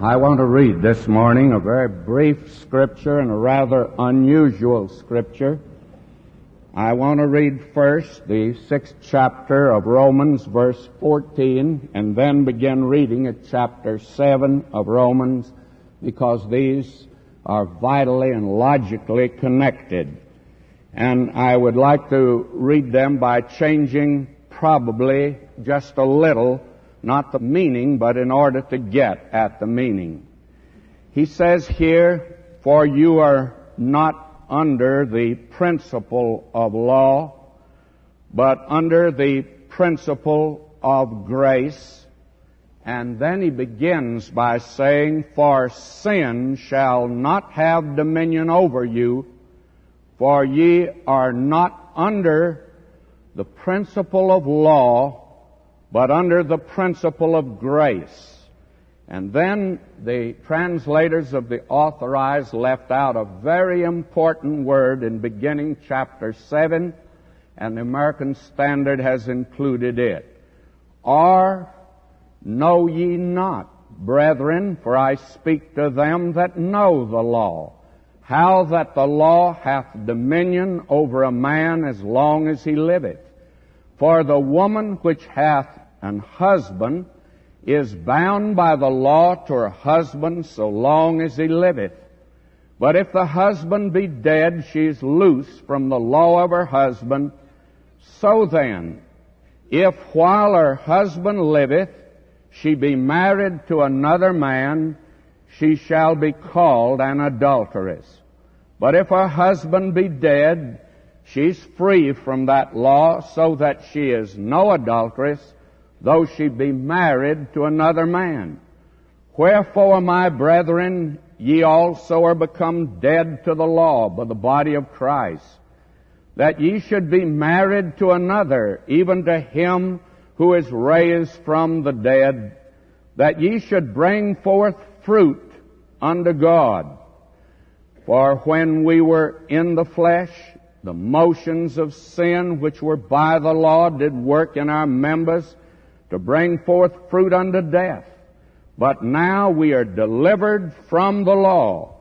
I want to read this morning a very brief scripture and a rather unusual scripture. I want to read first the 6th chapter of Romans, verse 14, and then begin reading at chapter 7 of Romans, because these are vitally and logically connected. And I would like to read them by changing probably just a little, not the meaning, but in order to get at the meaning. He says here, "For you are not under the principle of law, but under the principle of grace." And then he begins by saying, "For sin shall not have dominion over you, for ye are not under the principle of law, but under the principle of grace." And then the translators of the Authorized left out a very important word in beginning chapter 7, and the American Standard has included it. "Or know ye not, brethren, for I speak to them that know the law, how that the law hath dominion over a man as long as he liveth. For the woman which hath an husband is bound by the law to her husband so long as he liveth. But if the husband be dead, she is loose from the law of her husband. So then, if while her husband liveth, she be married to another man, she shall be called an adulteress. But if her husband be dead, she's free from that law, so that she is no adulteress, though she be married to another man. Wherefore, my brethren, ye also are become dead to the law by the body of Christ, that ye should be married to another, even to him who is raised from the dead, that ye should bring forth fruit unto God. For when we were in the flesh, the motions of sin which were by the law did work in our members to bring forth fruit unto death. But now we are delivered from the law,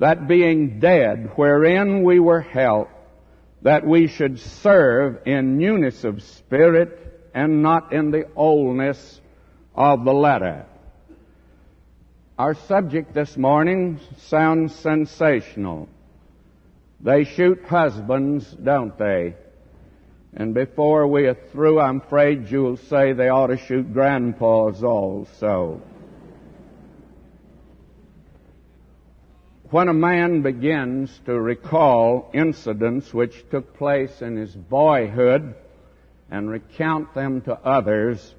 that being dead wherein we were held, that we should serve in newness of spirit and not in the oldness of the letter." Our subject this morning sounds sensational. They shoot husbands, don't they? And before we are through, I'm afraid you'll say they ought to shoot grandpas also. When a man begins to recall incidents which took place in his boyhood and recount them to others,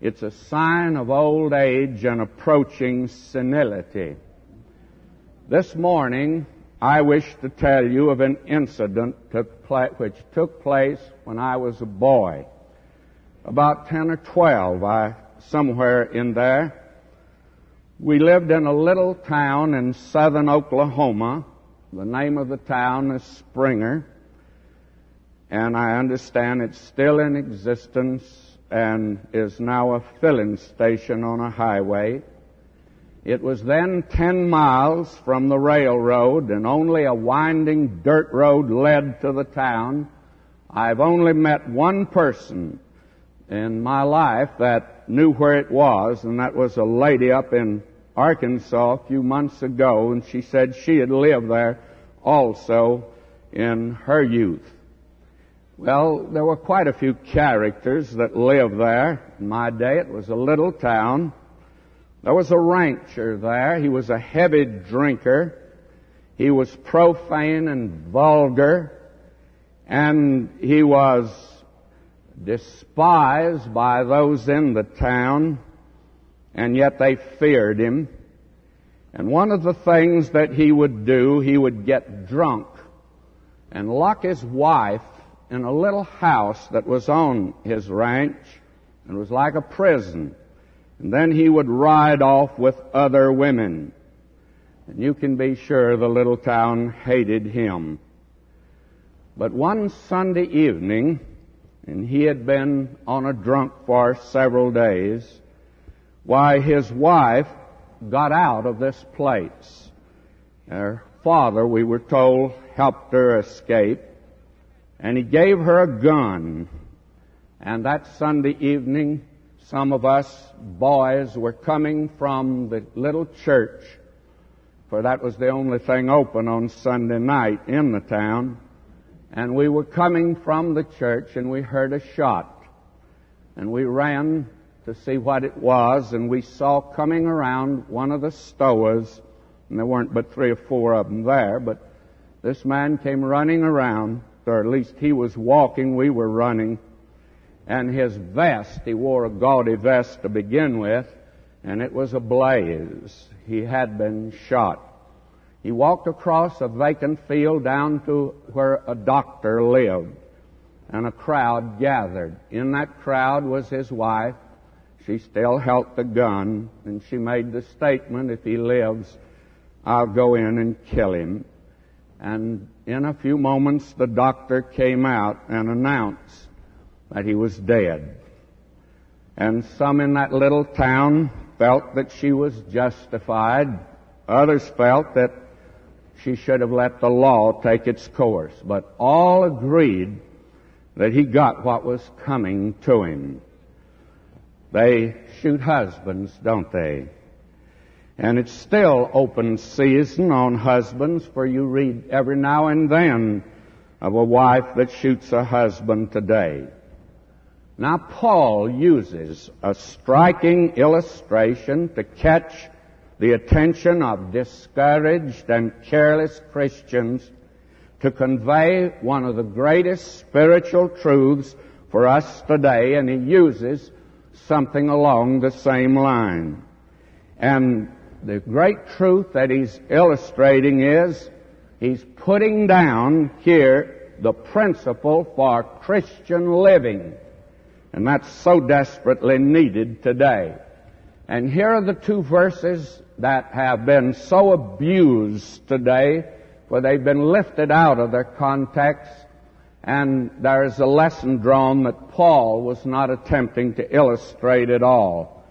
it's a sign of old age and approaching senility. This morning, I wish to tell you of an incident which took place when I was a boy. About 10 or 12, somewhere in there. We lived in a little town in southern Oklahoma. The name of the town is Springer. And I understand it's still in existence and is now a filling station on a highway. It was then 10 miles from the railroad, and only a winding dirt road led to the town. I've only met one person in my life that knew where it was, and that was a lady up in Arkansas a few months ago, and she said she had lived there also in her youth. Well, there were quite a few characters that lived there. In my day, it was a little town. There was a rancher there. He was a heavy drinker. He was profane and vulgar, and he was despised by those in the town, and yet they feared him. And one of the things that he would do, he would get drunk and lock his wife in a little house that was on his ranch, and was like a prison. And then he would ride off with other women. And you can be sure the little town hated him. But one Sunday evening, and he had been on a drunk for several days, why, his wife got out of this place. Her father, we were told, helped her escape, and he gave her a gun. And that Sunday evening, some of us boys were coming from the little church, for that was the only thing open on Sunday night in the town. And we were coming from the church, and we heard a shot. And we ran to see what it was, and we saw coming around one of the stowers, and there weren't but 3 or 4 of them there, but this man came running around, or at least he was walking, we were running, and his vest, he wore a gaudy vest to begin with, and it was ablaze. He had been shot. He walked across a vacant field down to where a doctor lived, and a crowd gathered. In that crowd was his wife. She still held the gun, and she made the statement, "If he lives, I'll go in and kill him." And in a few moments, the doctor came out and announced that he was dead. And some in that little town felt that she was justified. Others felt that she should have let the law take its course. But all agreed that he got what was coming to him. They shoot husbands, don't they? And it's still open season on husbands, for you read every now and then of a wife that shoots a husband today. Now, Paul uses a striking illustration to catch the attention of discouraged and careless Christians to convey one of the greatest spiritual truths for us today, and he uses something along the same line. And the great truth that he's illustrating is he's putting down here the principle for Christian living. And that's so desperately needed today. And here are the 2 verses that have been so abused today, for they've been lifted out of their context. And there is a lesson drawn that Paul was not attempting to illustrate at all.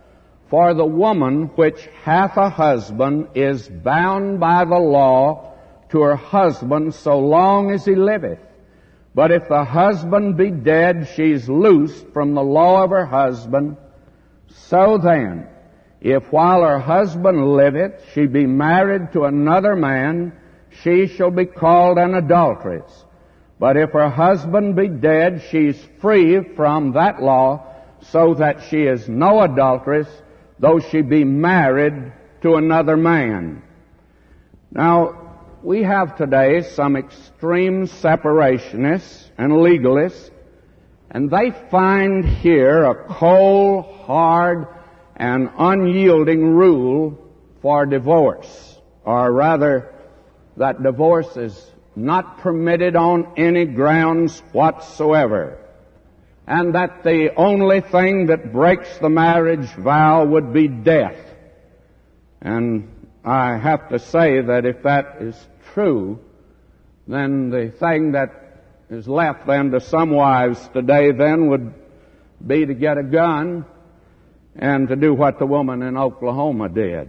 For the woman which hath a husband is bound by the law to her husband so long as he liveth. But if the husband be dead, she's loosed from the law of her husband. So then, if while her husband liveth she be married to another man, she shall be called an adulteress. But if her husband be dead, she's free from that law, so that she is no adulteress, though she be married to another man. Now, we have today some extreme separationists and legalists, and they find here a cold, hard, and unyielding rule for divorce, or rather, that divorce is not permitted on any grounds whatsoever, and that the only thing that breaks the marriage vow would be death. And I have to say that if that is true, then the thing that is left then to some wives today then would be to get a gun and to do what the woman in Oklahoma did.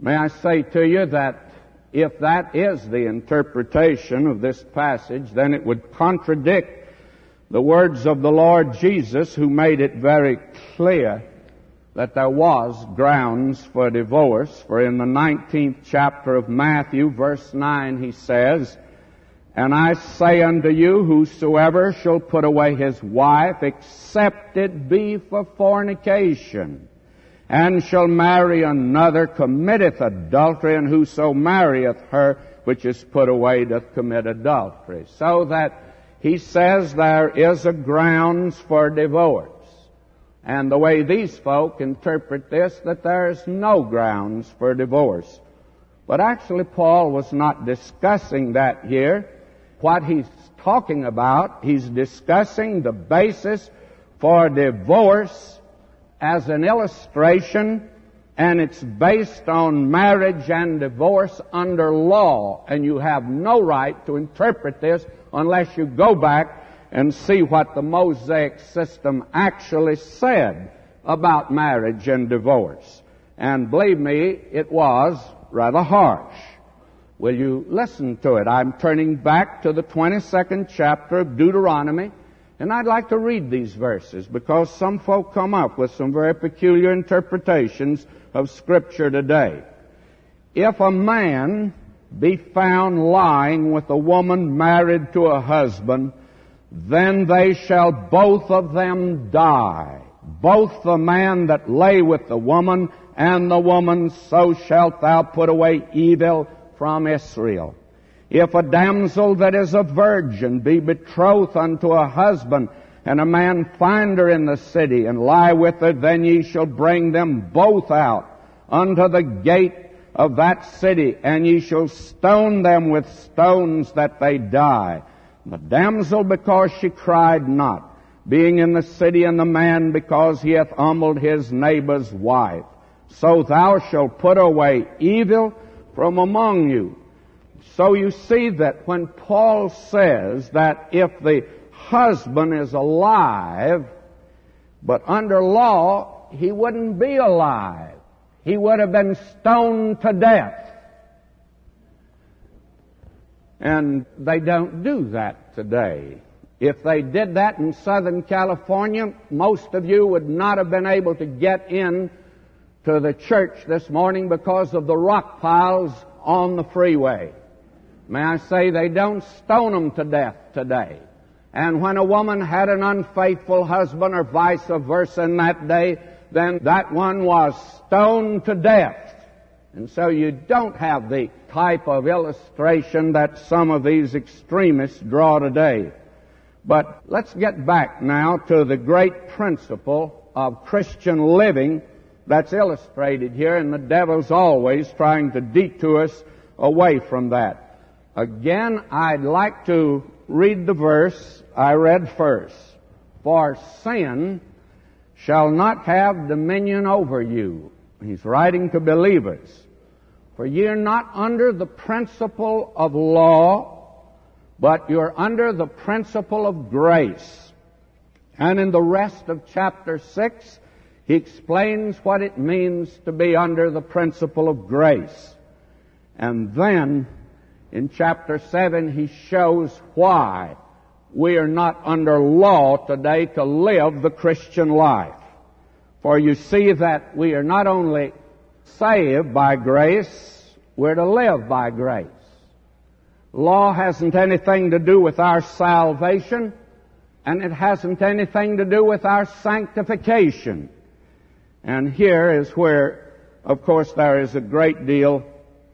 May I say to you that if that is the interpretation of this passage, then it would contradict the words of the Lord Jesus, who made it very clear that there was grounds for divorce. For in the 19th chapter of Matthew, verse 9, he says, "And I say unto you, whosoever shall put away his wife, except it be for fornication, and shall marry another, committeth adultery, and whoso marrieth her which is put away doth commit adultery." So that he says there is a grounds for divorce. And the way these folk interpret this, that there is no grounds for divorce. But actually Paul was not discussing that here. What he's talking about, he's discussing the basis for divorce as an illustration, and it's based on marriage and divorce under law, and you have no right to interpret this unless you go back and see what the Mosaic system actually said about marriage and divorce. And believe me, it was rather harsh. Will you listen to it? I'm turning back to the 22nd chapter of Deuteronomy, and I'd like to read these verses because some folk come up with some very peculiar interpretations of Scripture today. If a man be found lying with a woman married to a husband, then they shall both of them die, both the man that lay with the woman and the woman, so shalt thou put away evil from Israel. If a damsel that is a virgin be betrothed unto a husband, and a man find her in the city, and lie with her, then ye shall bring them both out unto the gate of that city, and ye shall stone them with stones that they die. The damsel, because she cried not, being in the city, and the man, because he hath humbled his neighbor's wife. So thou shalt put away evil from among you. So you see that when Paul says that if the husband is alive, but under law he wouldn't be alive. He would have been stoned to death. And they don't do that today. If they did that in Southern California, most of you would not have been able to get in to the church this morning because of the rock piles on the freeway. May I say, they don't stone them to death today. And when a woman had an unfaithful husband or vice versa in that day, then that one was stoned to death. And so you don't have the type of illustration that some of these extremists draw today. But let's get back now to the great principle of Christian living that's illustrated here, and the devil's always trying to detour us away from that. Again, I'd like to read the verse I read first. For sin shall not have dominion over you. He's writing to believers. For you're not under the principle of law, but you're under the principle of grace. And in the rest of chapter 6, he explains what it means to be under the principle of grace. And then in chapter 7, he shows why we are not under law today to live the Christian life. For you see that we are not only saved by grace, we're to live by grace. Law hasn't anything to do with our salvation, and it hasn't anything to do with our sanctification. And here is where, of course, there is a great deal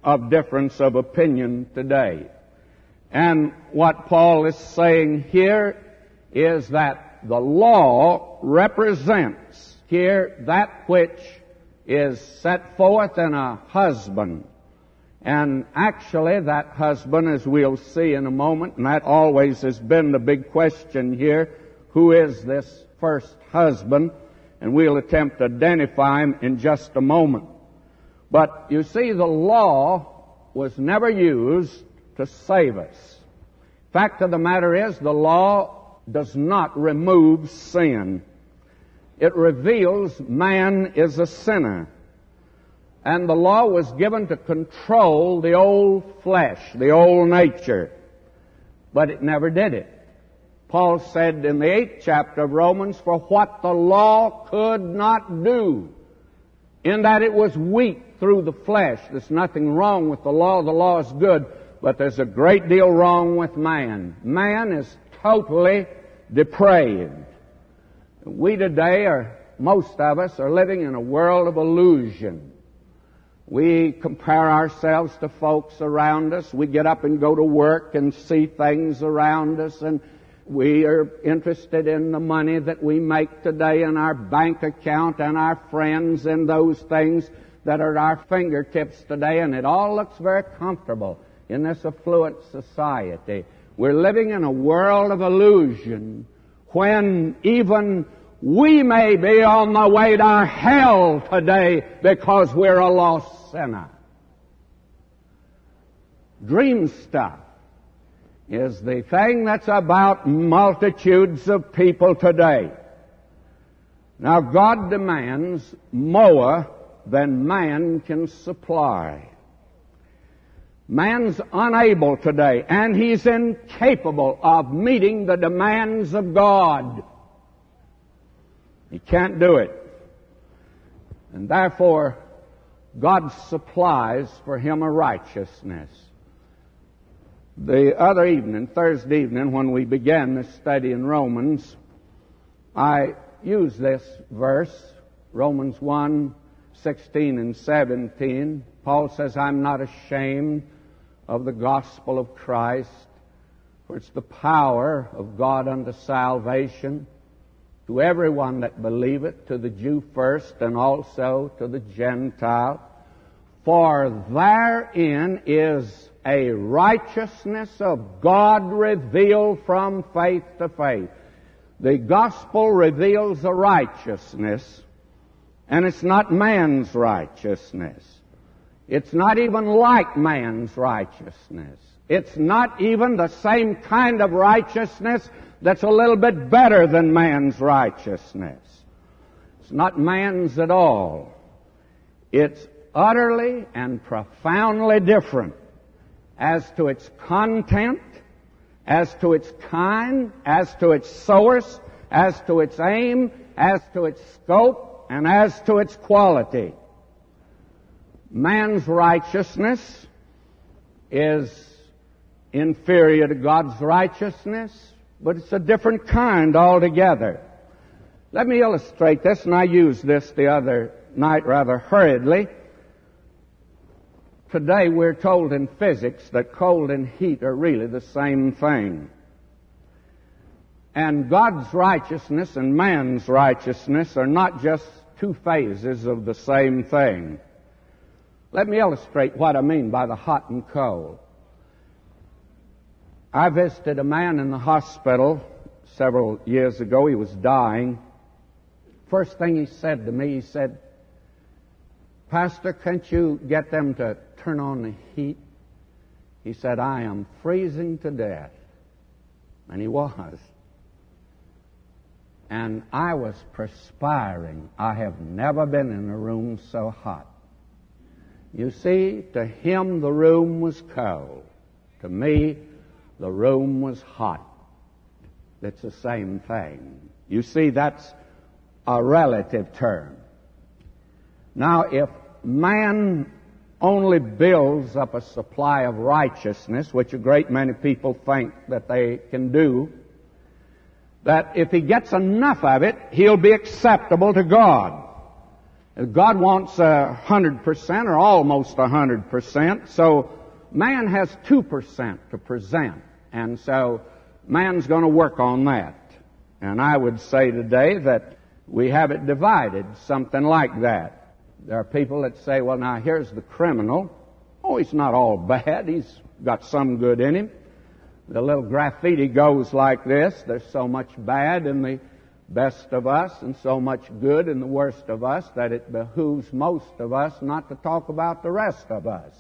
of difference of opinion today. And what Paul is saying here is that the law represents here that which is set forth in a husband. And actually that husband, as we'll see in a moment, and that always has been the big question here, who is this first husband? And we'll attempt to identify him in just a moment. But you see, the law was never used to save us. Fact of the matter is, the law does not remove sin. It reveals man is a sinner. And the law was given to control the old flesh, the old nature. But it never did it. Paul said in the 8th chapter of Romans, for what the law could not do, in that it was weak through the flesh. There's nothing wrong with the law. The law is good, but there's a great deal wrong with man. Man is totally depraved. We today, or most of us, are living in a world of illusion. We compare ourselves to folks around us. We get up and go to work and see things around us, and we are interested in the money that we make today in our bank account and our friends and those things that are at our fingertips today, and it all looks very comfortable in this affluent society. We're living in a world of illusion when even we may be on the way to hell today because we're a lost sinner. Dream stuff is the thing that's about multitudes of people today. Now, God demands more than man can supply. Man's unable today, and he's incapable of meeting the demands of God. He can't do it. And therefore, God supplies for him a righteousness. The other evening, Thursday evening, when we began this study in Romans, I used this verse, Romans 1:16 and 17. Paul says, I'm not ashamed of the gospel of Christ, for it's the power of God unto salvation to everyone that believeth, to the Jew first, and also to the Gentile. For therein is a righteousness of God revealed from faith to faith. The gospel reveals a righteousness, and it's not man's righteousness. It's not even like man's righteousness. It's not even the same kind of righteousness that's a little bit better than man's righteousness. It's not man's at all. It's utterly and profoundly different as to its content, as to its kind, as to its source, as to its aim, as to its scope, and as to its quality. Man's righteousness is inferior to God's righteousness, but it's a different kind altogether. Let me illustrate this, and I used this the other night rather hurriedly. Today we're told in physics that cold and heat are really the same thing. And God's righteousness and man's righteousness are not just two phases of the same thing. Let me illustrate what I mean by the hot and cold. I visited a man in the hospital several years ago. He was dying. First thing he said to me, he said, Pastor, can't you get them to turn on the heat? He said, I am freezing to death. And he was. And I was perspiring. I have never been in a room so hot. You see, to him the room was cold. To me, the room was hot. That's the same thing. You see, that's a relative term. Now, if man only builds up a supply of righteousness, which a great many people think that they can do, that if he gets enough of it, he'll be acceptable to God. God wants 100% or almost 100%, so man has 2% to present, and so man's going to work on that. And I would say today that we have it divided, something like that. There are people that say, well, now here's the criminal. Oh, he's not all bad. He's got some good in him. The little graffiti goes like this. There's so much bad in the best of us and so much good in the worst of us that it behooves most of us not to talk about the rest of us.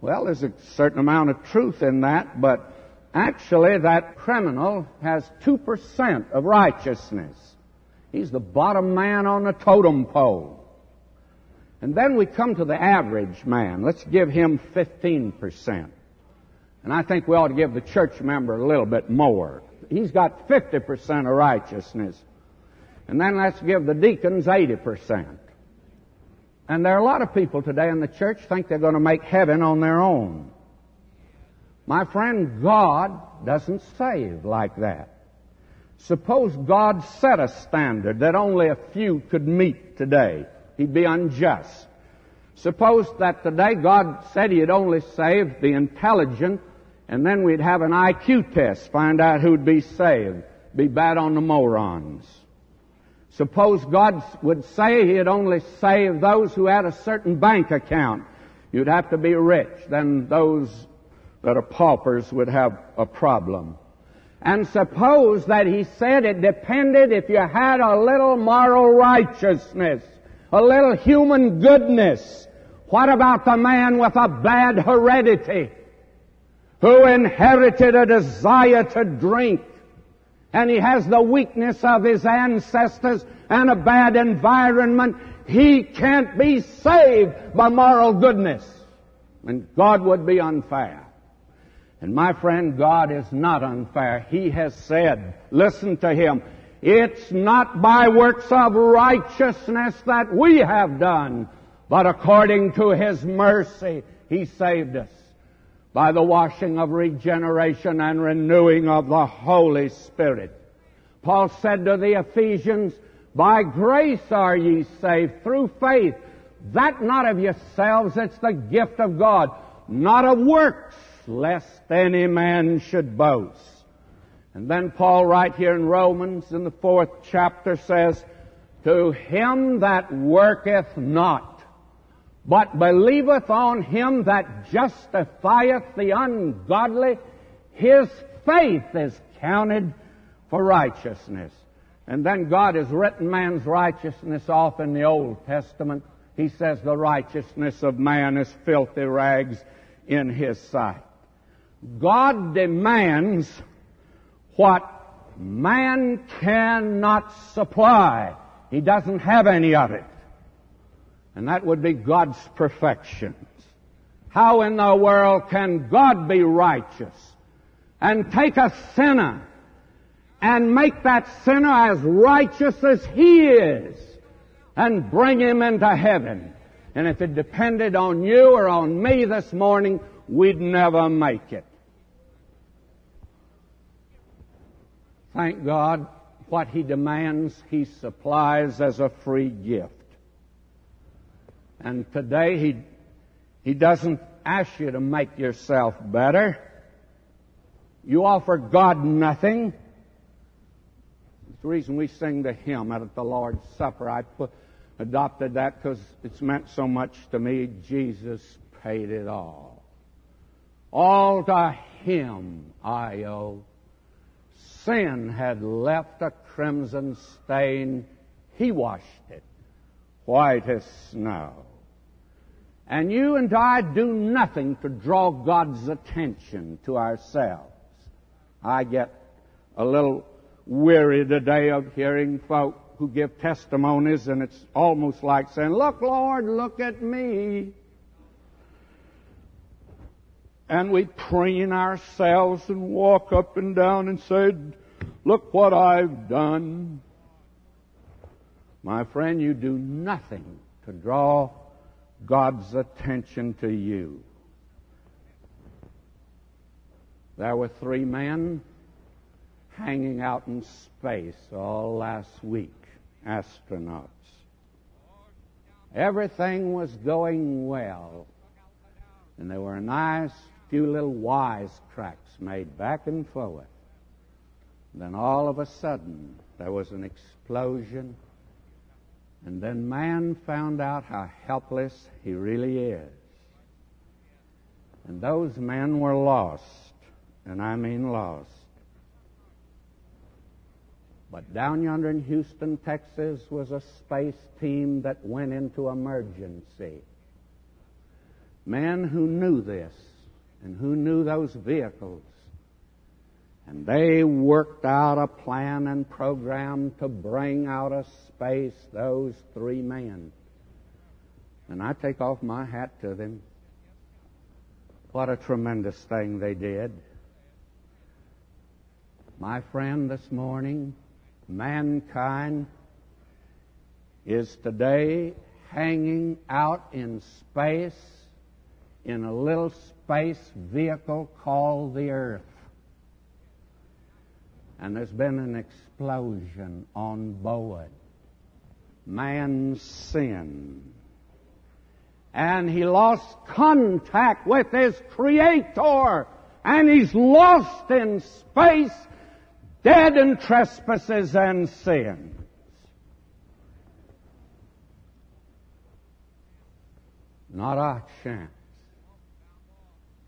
Well, there's a certain amount of truth in that, but actually that criminal has 2% of righteousness. He's the bottom man on the totem pole. And then we come to the average man. Let's give him 15%. And I think we ought to give the church member a little bit more. He's got 50% of righteousness. And then let's give the deacons 80%. And there are a lot of people today in the church think they're going to make heaven on their own. My friend, God doesn't save like that. Suppose God set a standard that only a few could meet today. He'd be unjust. Suppose that today God said He'd only save the intelligent, and then we'd have an IQ test, find out who'd be saved. Be bad on the morons. Suppose God would say He'd only save those who had a certain bank account. You'd have to be rich. Then those that are paupers would have a problem. And suppose that He said it depended if you had a little moral righteousness, a little human goodness. What about the man with a bad heredity, who inherited a desire to drink, and he has the weakness of his ancestors and a bad environment, he can't be saved by moral goodness. And God would be unfair. And my friend, God is not unfair. He has said, listen to Him, it's not by works of righteousness that we have done, but according to His mercy He saved us by the washing of regeneration and renewing of the Holy Spirit. Paul said to the Ephesians, by grace are ye saved through faith, that not of yourselves, it's the gift of God, not of works, lest any man should boast. And then Paul right here in Romans in the 4th chapter says, to him that worketh not, but believeth on him that justifieth the ungodly, his faith is counted for righteousness. And then God has written man's righteousness off in the Old Testament. He says the righteousness of man is filthy rags in His sight. God demands what man cannot supply. He doesn't have any of it. And that would be God's perfections. How in the world can God be righteous and take a sinner and make that sinner as righteous as he is and bring him into heaven? And if it depended on you or on me this morning, we'd never make it. Thank God, what He demands, He supplies as a free gift. And today, He doesn't ask you to make yourself better. You offer God nothing. It's the reason we sing the hymn at the Lord's Supper. Adopted that because it's meant so much to me. Jesus paid it all. All to Him I owe. Sin had left a crimson stain. He washed it white as snow. And you and I do nothing to draw God's attention to ourselves. I get a little weary today of hearing folk who give testimonies, and it's almost like saying, look, Lord, look at me. And we preen ourselves and walk up and down and say, look what I've done. My friend, you do nothing to draw God's attention to you. There were 3 men hanging out in space all last week, astronauts. Everything was going well. And there were a nice few little wisecracks made back and forth. And then all of a sudden, there was an explosion. And then man found out how helpless he really is. And those men were lost. And I mean lost. But down yonder in Houston, Texas, was a space team that went into emergency. Men who knew this and who knew those vehicles. And they worked out a plan and program to bring out of space those 3 men. And I take off my hat to them. What a tremendous thing they did. My friend, this morning, mankind is today hanging out in space in a little space vehicle called the Earth. And there's been an explosion on board. Man's sin. And he lost contact with his Creator. And he's lost in space, dead in trespasses and sins. Not a chance.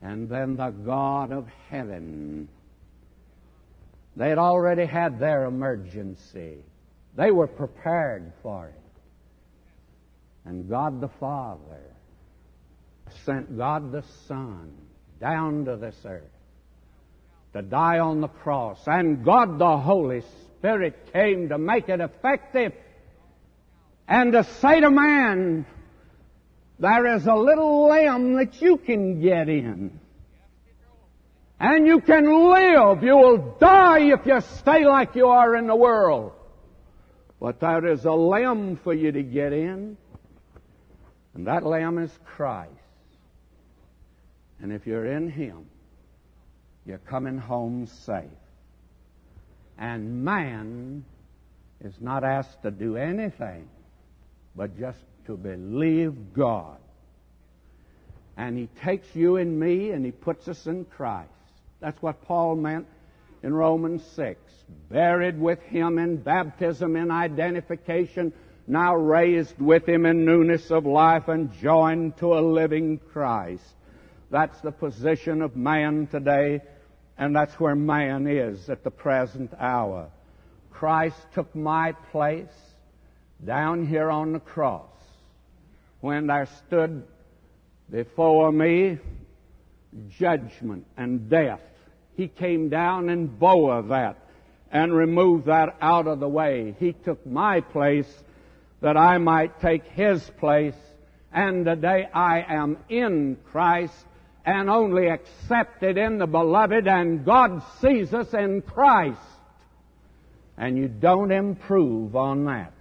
And then the God of heaven. They'd already had their emergency. They were prepared for it. And God the Father sent God the Son down to this earth to die on the cross. And God the Holy Spirit came to make it effective. and to say to man, there is a little limb that you can get in. And you can live. You will die if you stay like you are in the world. But there is a limb for you to get in. And that lamb is Christ. And if you're in Him, you're coming home safe. And man is not asked to do anything but just to believe God. And He takes you and me and He puts us in Christ. That's what Paul meant in Romans 6. Buried with Him in baptism, in identification, now raised with Him in newness of life and joined to a living Christ. That's the position of man today, and that's where man is at the present hour. Christ took my place down here on the cross when there stood before me judgment and death. He came down and bore that and removed that out of the way. He took my place that I might take His place. And today I am in Christ and only accepted in the Beloved, and God sees us in Christ. And you don't improve on that.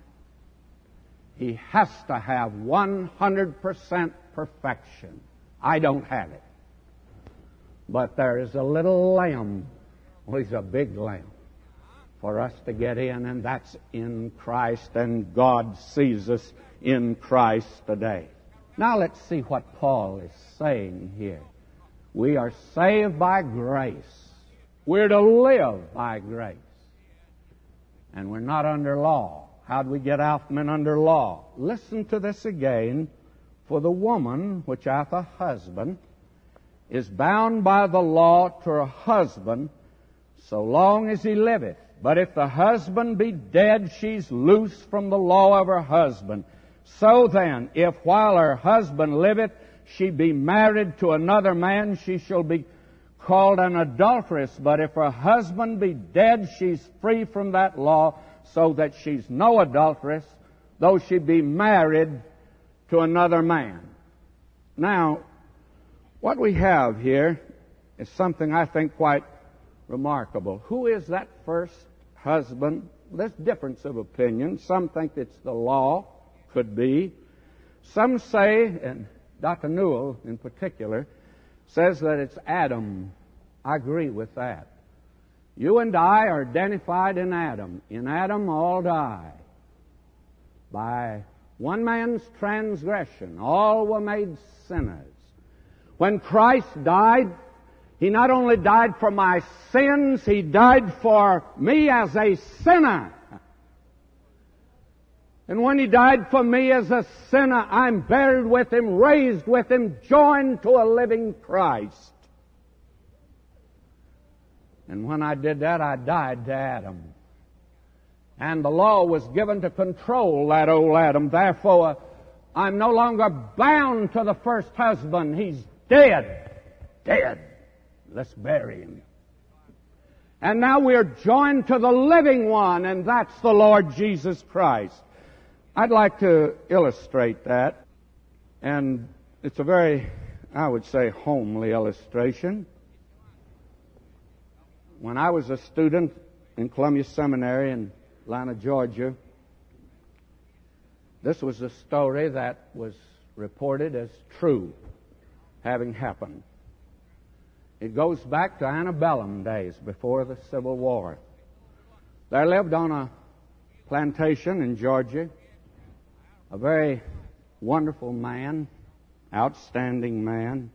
He has to have 100% perfection. I don't have it. But there is a little lamb, well, He's a big lamb, for us to get in, and that's in Christ, and God sees us in Christ today. Now let's see what Paul is saying here. We are saved by grace. We're to live by grace. And we're not under law. How do we get out from under law? Listen to this again. For the woman, which hath a husband, is bound by the law to her husband so long as he liveth. But if the husband be dead, she's loose from the law of her husband. So then, if while her husband liveth, she be married to another man, she shall be called an adulteress. But if her husband be dead, she's free from that law, so that she's no adulteress, though she be married to another man. Now, what we have here is something I think quite remarkable. Who is that first husband? There's difference of opinion. Some think it's the law. Could be. Some say, and Dr. Newell in particular, says that it's Adam. I agree with that. You and I are identified in Adam. In Adam all die. By one man's transgression, all were made sinners. When Christ died, He not only died for my sins, He died for me as a sinner. And when He died for me as a sinner, I'm buried with Him, raised with Him, joined to a living Christ. And when I did that, I died to Adam. And the law was given to control that old Adam. Therefore, I'm no longer bound to the first husband. He's dead. Dead. Let's bury Him. And now we are joined to the living one, and that's the Lord Jesus Christ. I'd like to illustrate that, and it's a very, I would say, homely illustration. When I was a student in Columbia Seminary in Atlanta, Georgia, this was a story that was reported as true, having happened. It goes back to antebellum days, before the Civil War. There lived on a plantation in Georgia a very wonderful man, outstanding man.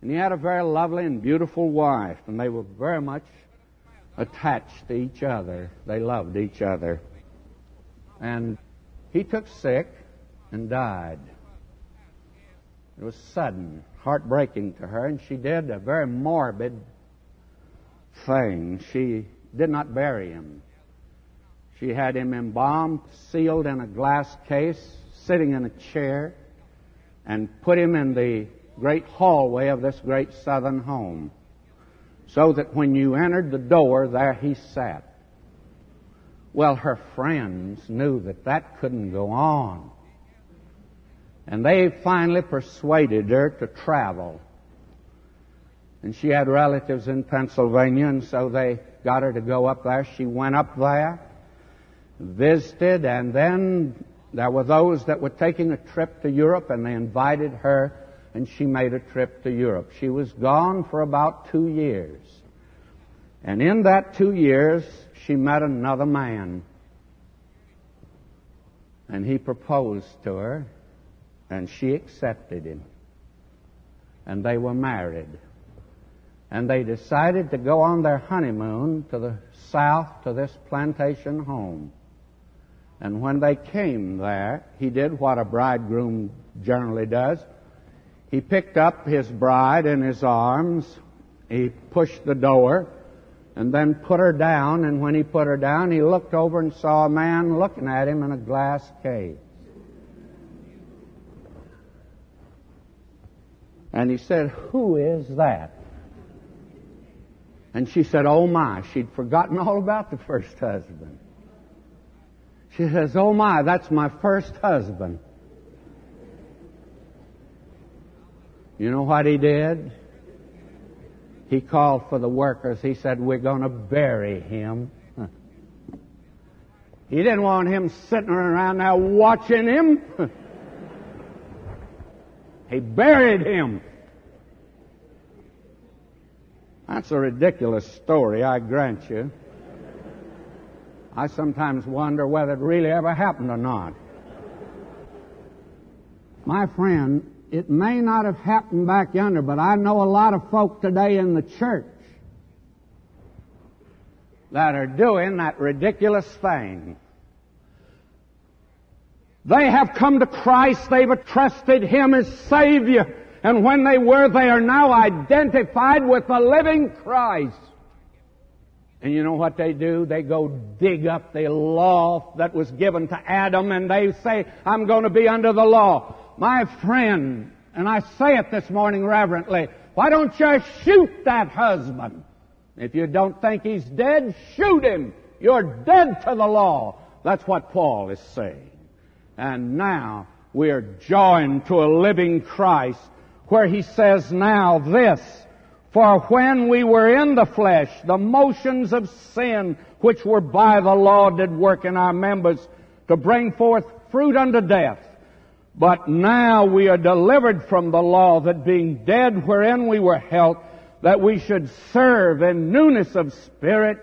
And he had a very lovely and beautiful wife, and they were very much attached to each other. They loved each other. And he took sick and died. It was sudden, heartbreaking to her, and she did a very morbid thing. She did not bury him. She had him embalmed, sealed in a glass case, sitting in a chair, and put him in the great hallway of this great southern home, so that when you entered the door, there he sat. Well, her friends knew that that couldn't go on. And they finally persuaded her to travel. And she had relatives in Pennsylvania, and so they got her to go up there. She went up there, visited, and then there were those that were taking a trip to Europe, and they invited her, and she made a trip to Europe. She was gone for about 2 years. And in that 2 years, she met another man. And he proposed to her, and she accepted him. And they were married. And they decided to go on their honeymoon to the south to this plantation home. And when they came there, he did what a bridegroom generally does. He picked up his bride in his arms, he pushed the door, and then put her down, and when he put her down, he looked over and saw a man looking at him in a glass case. And he said, "Who is that?" And she said, "Oh my," she'd forgotten all about the first husband. She says, "Oh my, that's my first husband." You know what he did? He called for the workers. He said, "We're going to bury him." He didn't want him sitting around there watching him. He buried him. That's a ridiculous story, I grant you. I sometimes wonder whether it really ever happened or not. My friend, it may not have happened back yonder, but I know a lot of folk today in the church that are doing that ridiculous thing. They have come to Christ. They've trusted Him as Savior. And when they were, they are now identified with the living Christ. And you know what they do? They go dig up the law that was given to Adam, and they say, "I'm going to be under the law." My friend, and I say it this morning reverently, why don't you shoot that husband? If you don't think he's dead, shoot him. You're dead to the law. That's what Paul is saying. And now we are joined to a living Christ, where he says now this, "For when we were in the flesh, the motions of sin which were by the law did work in our members to bring forth fruit unto death. But now we are delivered from the law, that being dead wherein we were held, that we should serve in newness of spirit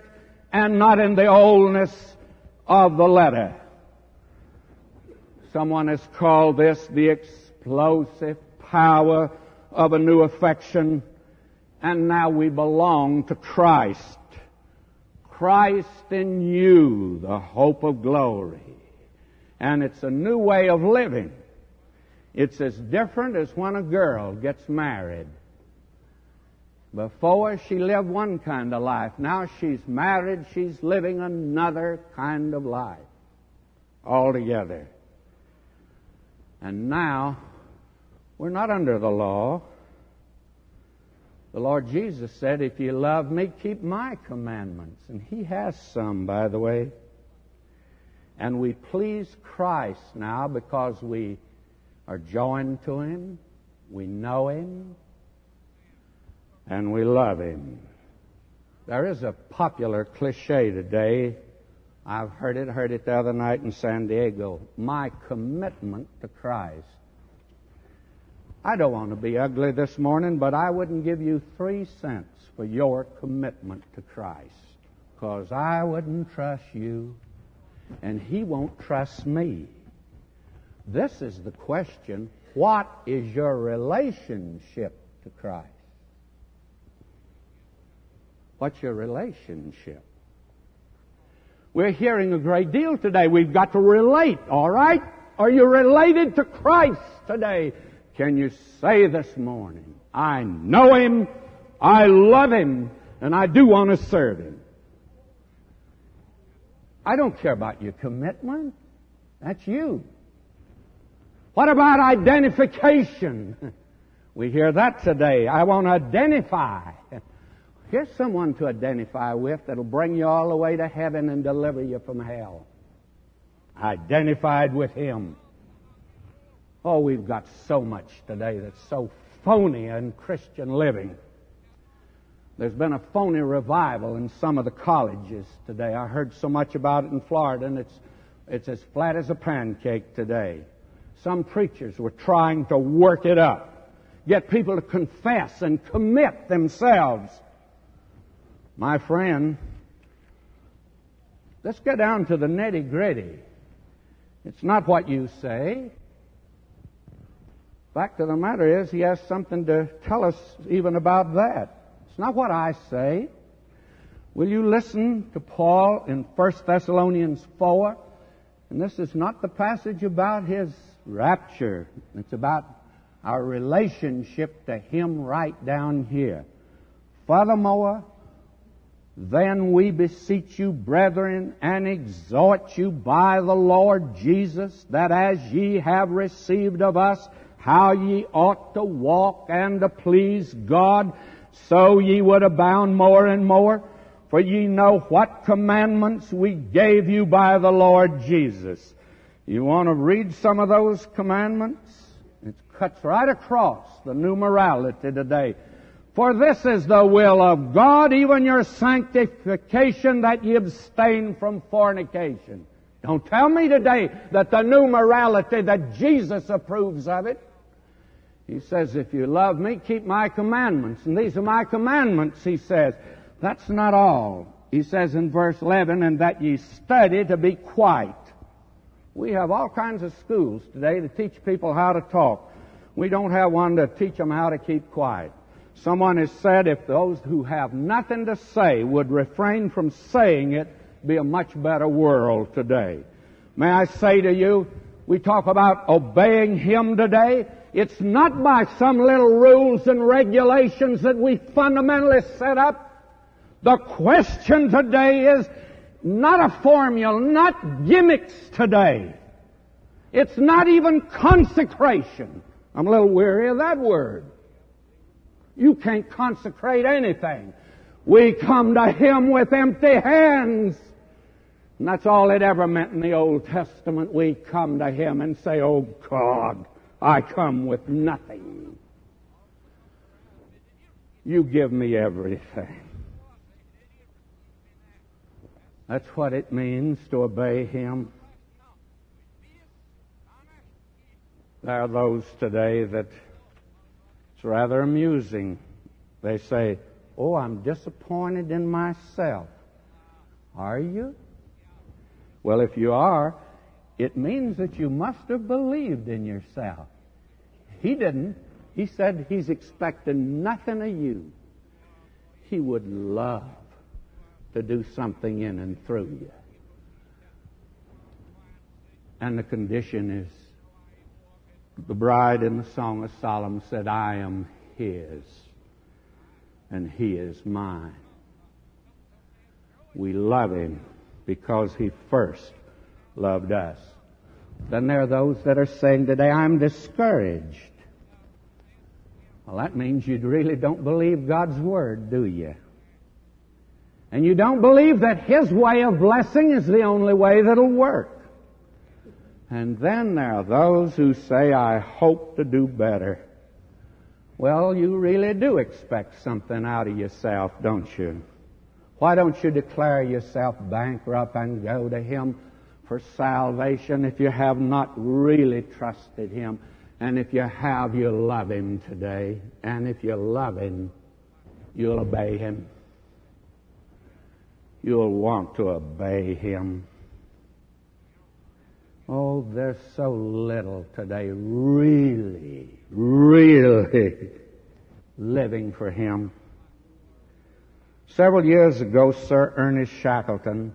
and not in the oldness of the letter." Someone has called this the explosive power of a new affection, and now we belong to Christ. Christ in you, the hope of glory. And it's a new way of living. It's as different as when a girl gets married. Before, she lived one kind of life. Now she's married, she's living another kind of life altogether. And now, we're not under the law. The Lord Jesus said, "If you love me, keep my commandments." And He has some, by the way. And we please Christ now because we are joined to Him, we know Him, and we love Him. There is a popular cliché today. I've heard it the other night in San Diego. My commitment to Christ. I don't want to be ugly this morning, but I wouldn't give you 3 cents for your commitment to Christ, because I wouldn't trust you, and He won't trust me. This is the question: what is your relationship to Christ? What's your relationship? We're hearing a great deal today. We've got to relate, all right? Are you related to Christ today? Can you say this morning, "I know Him, I love Him, and I do want to serve Him"? I don't care about your commitment. That's you. What about identification? We hear that today. I want to identify. Here's someone to identify with that'll bring you all the way to heaven and deliver you from hell. Identified with him. Oh, we've got so much today that's so phony in Christian living. There's been a phony revival in some of the colleges today. I heard so much about it in Florida, and it's as flat as a pancake today. Some preachers were trying to work it up, get people to confess and commit themselves. My friend, let's get down to the nitty-gritty. It's not what you say. Fact of the matter is, he has something to tell us even about that. It's not what I say. Will you listen to Paul in 1 Thessalonians 4? And this is not the passage about his rapture. It's about our relationship to him right down here. Furthermore, then we beseech you, brethren, and exhort you by the Lord Jesus, that as ye have received of us how ye ought to walk and to please God, so ye would abound more and more. For ye know what commandments we gave you by the Lord Jesus. You want to read some of those commandments? It cuts right across the new morality today. For this is the will of God, even your sanctification, that ye abstain from fornication. Don't tell me today that the new morality, that Jesus approves of it. He says, if you love me, keep my commandments. And these are my commandments, he says. That's not all. He says in verse 11, and that ye study to be quiet. We have all kinds of schools today to teach people how to talk. We don't have one to teach them how to keep quiet. Someone has said, if those who have nothing to say would refrain from saying it, be a much better world today. May I say to you, we talk about obeying him today. It's not by some little rules and regulations that we fundamentally set up. The question today is not a formula, not gimmicks today. It's not even consecration. I'm a little weary of that word. You can't consecrate anything. We come to him with empty hands. And that's all it ever meant in the Old Testament. We come to him and say, oh God, I come with nothing. You give me everything. That's what it means to obey him. There are those today that it's rather amusing. They say, oh, I'm disappointed in myself. Are you? Well, if you are, it means that you must have believed in yourself. He didn't. He said he's expecting nothing of you. He would love to do something in and through you. And the condition is, the bride in the Song of Solomon said, I am his, and he is mine. We love him because he first loved us. Then there are those that are saying today, I'm discouraged. Well, that means you really don't believe God's word, do you? And you don't believe that his way of blessing is the only way that'll work. And then there are those who say, I hope to do better. Well, you really do expect something out of yourself, don't you? Why don't you declare yourself bankrupt and go to him for salvation if you have not really trusted him? And if you have, you love him today. And if you love him, you'll obey him. You'll want to obey him. Oh, there's so little today really living for him. Several years ago, Sir Ernest Shackleton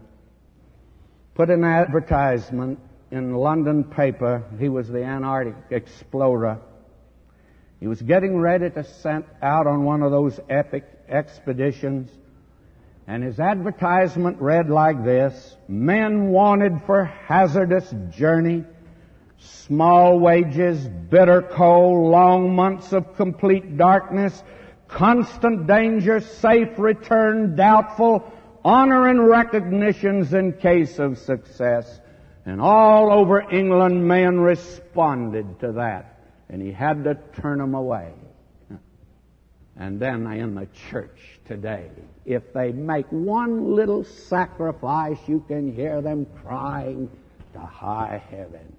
put an advertisement in a London paper. He was the Antarctic explorer. He was getting ready to send out on one of those epic expeditions. And his advertisement read like this: men wanted for hazardous journey, small wages, bitter cold, long months of complete darkness, constant danger, safe return, doubtful, honor and recognitions in case of success. And all over England, men responded to that, and he had to turn them away. And then in the church today, if they make one little sacrifice, you can hear them crying to high heaven.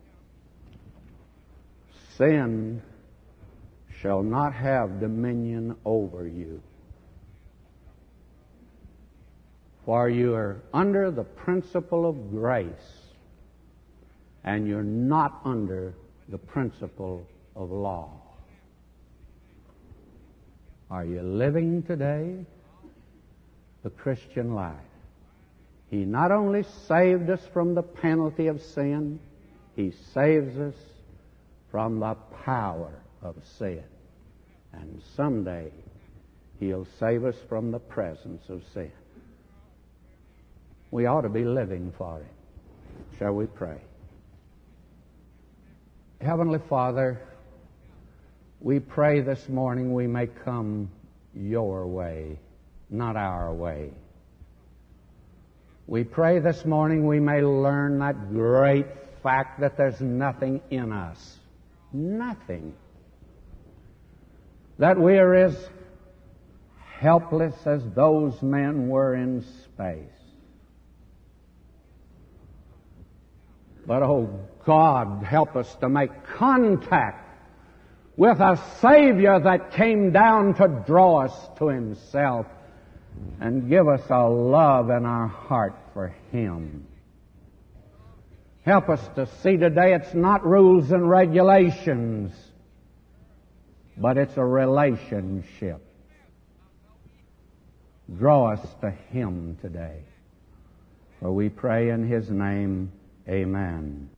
Sin shall not have dominion over you, for you are under the principle of grace, and you're not under the principle of law. Are you living today the Christian life? He not only saved us from the penalty of sin, He saves us from the power of sin. And someday He'll save us from the presence of sin. We ought to be living for Him. Shall we pray? Heavenly Father, we pray this morning we may come your way, not our way. We pray this morning we may learn that great fact that there's nothing in us. Nothing. That we are as helpless as those men were in space. But, oh God, help us to make contact with a Savior that came down to draw us to Himself and give us a love in our heart for Him. Help us to see today it's not rules and regulations, but it's a relationship. Draw us to Him today, for we pray in His name, amen.